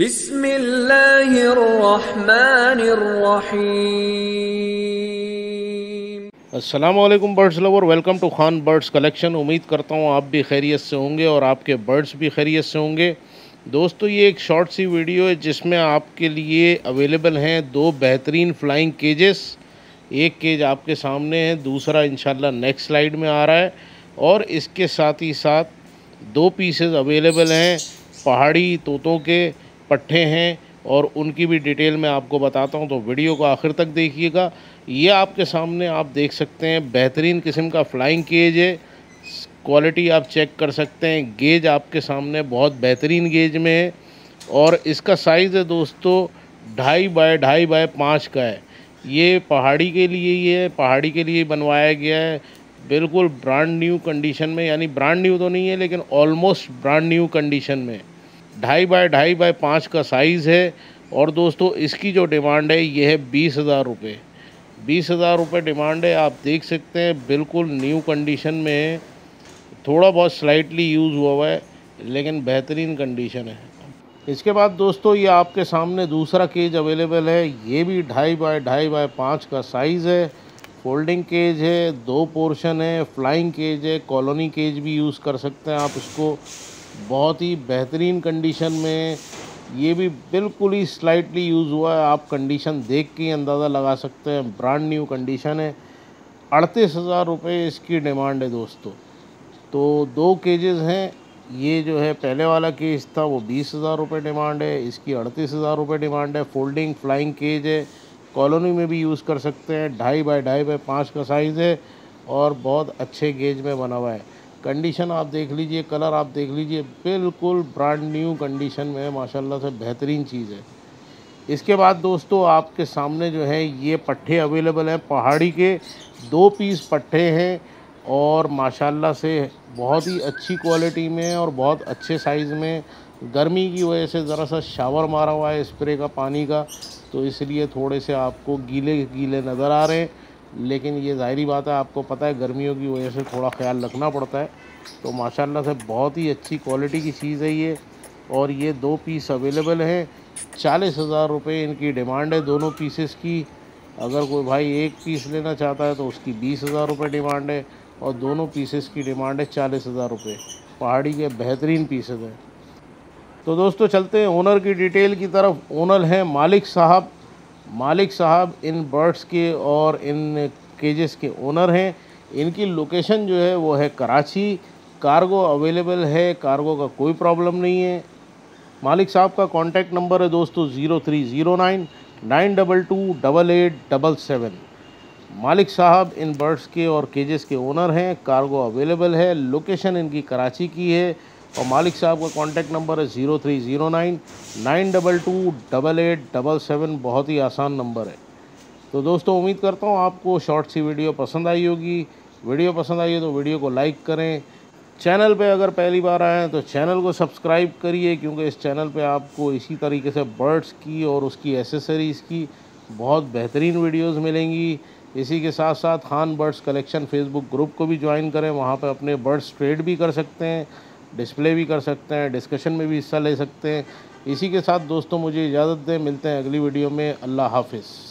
बिस्मिल्लाहिर्रहमानिर्रहीम। अस्सलामुअलैकुम birds lover, welcome to Khan birds collection. उम्मीद करता हूँ आप भी खैरियत से होंगे और आपके बर्ड्स भी खैरियत से होंगे। दोस्तों, ये एक शॉर्ट सी वीडियो है जिसमें आपके लिए अवेलेबल हैं दो बेहतरीन फ्लाइंग केजेस। एक केज आपके सामने है, दूसरा इंशाल्लाह नेक्स्ट स्लाइड में आ रहा है। और इसके साथ ही साथ दो पीसेस अवेलेबल हैं पहाड़ी तोतों के पट्ठे हैं और उनकी भी डिटेल में आपको बताता हूं, तो वीडियो को आखिर तक देखिएगा। ये आपके सामने आप देख सकते हैं बेहतरीन किस्म का फ्लाइंग केज है, क्वालिटी आप चेक कर सकते हैं। गेज आपके सामने बहुत बेहतरीन गेज में है और इसका साइज़ है दोस्तों 2.5 बाय 2.5 बाय 5 का है। ये पहाड़ी के लिए बनवाया गया है, बिल्कुल ब्रांड न्यू कंडीशन में, यानी ब्रांड न्यू तो नहीं है लेकिन ऑलमोस्ट ब्रांड न्यू कंडीशन में। 2.5 बाय 2.5 बाय 5 का साइज़ है। और दोस्तों, इसकी जो डिमांड है ये है 20,000 रुपये। 20,000 रुपये डिमांड है। आप देख सकते हैं बिल्कुल न्यू कंडीशन में है, थोड़ा बहुत स्लाइटली यूज़ हुआ हुआ है लेकिन बेहतरीन कंडीशन है। इसके बाद दोस्तों, ये आपके सामने दूसरा केज अवेलेबल है। ये भी 2.5 बाय 2.5 बाय 5 का साइज़ है, फोल्डिंग केज है, दो पोर्शन है, फ्लाइंग केज है, कॉलोनी केज भी यूज़ कर सकते हैं आप इसको। बहुत ही बेहतरीन कंडीशन में, ये भी बिल्कुल ही स्लाइटली यूज़ हुआ है। आप कंडीशन देख के अंदाज़ा लगा सकते हैं, ब्रांड न्यू कंडीशन है। 38,000 रुपये इसकी डिमांड है दोस्तों। तो दो केजेस हैं, ये जो है पहले वाला केज था वो 20,000 रुपये डिमांड है, इसकी 38,000 रुपये डिमांड है। फोल्डिंग फ्लाइंग केज है, कॉलोनी में भी यूज़ कर सकते हैं। 2.5 बाय 2.5 बाय 5 का साइज़ है और बहुत अच्छे गेज में बना हुआ है। कंडीशन आप देख लीजिए, कलर आप देख लीजिए, बिल्कुल ब्रांड न्यू कंडीशन में माशाल्लाह से बेहतरीन चीज़ है। इसके बाद दोस्तों, आपके सामने जो है ये पट्ठे अवेलेबल हैं पहाड़ी के। दो पीस पट्ठे हैं और माशाल्लाह से बहुत ही अच्छी क्वालिटी में और बहुत अच्छे साइज़ में। गर्मी की वजह से ज़रा सा शावर मारा हुआ है स्प्रे का पानी का, तो इसलिए थोड़े से आपको गीले नज़र आ रहे हैं, लेकिन ये ज़ाहिरी बात है, आपको पता है गर्मियों की वजह से थोड़ा ख्याल रखना पड़ता है। तो माशाल्लाह से बहुत ही अच्छी क्वालिटी की चीज़ है ये। और ये दो पीस अवेलेबल हैं, 40,000 रुपये इनकी डिमांड है दोनों पीसेस की। अगर कोई भाई एक पीस लेना चाहता है तो उसकी 20,000 रुपये डिमांड है और दोनों पीसेस की डिमांड है 40,000 रुपये। पहाड़ी के बेहतरीन पीसेस हैं। तो दोस्तों, चलते हैं ओनर की डिटेल की तरफ। ओनर हैं मालिक साहब। मालिक साहब इन बर्ड्स के और इन केजेस के ओनर हैं। इनकी लोकेशन जो है वो है कराची। कार्गो अवेलेबल है, कार्गो का कोई प्रॉब्लम नहीं है। मालिक साहब का कांटेक्ट नंबर है दोस्तों 0309 922 8877। मालिक साहब इन बर्ड्स के और केजेस के ओनर हैं, कार्गो अवेलेबल है, लोकेशन इनकी कराची की है। और मालिक साहब का कांटेक्ट नंबर है 0309 922 8877। बहुत ही आसान नंबर है। तो दोस्तों, उम्मीद करता हूँ आपको शॉर्ट सी वीडियो पसंद आई होगी। वीडियो पसंद आई हो तो वीडियो को लाइक करें। चैनल पे अगर पहली बार आए हैं तो चैनल को सब्सक्राइब करिए, क्योंकि इस चैनल पे आपको इसी तरीके से बर्ड्स की और उसकी एसेसरीज़ की बहुत बेहतरीन वीडियोज़ मिलेंगी। इसी के साथ साथ Khan birds collection Facebook group को भी ज्वाइन करें। वहाँ पर अपने बर्ड्स ट्रेड भी कर सकते हैं, डिस्प्ले भी कर सकते हैं, डिस्कशन में भी हिस्सा ले सकते हैं। इसी के साथ दोस्तों, मुझे इजाज़त दें। मिलते हैं अगली वीडियो में। अल्लाह हाफ़िज़।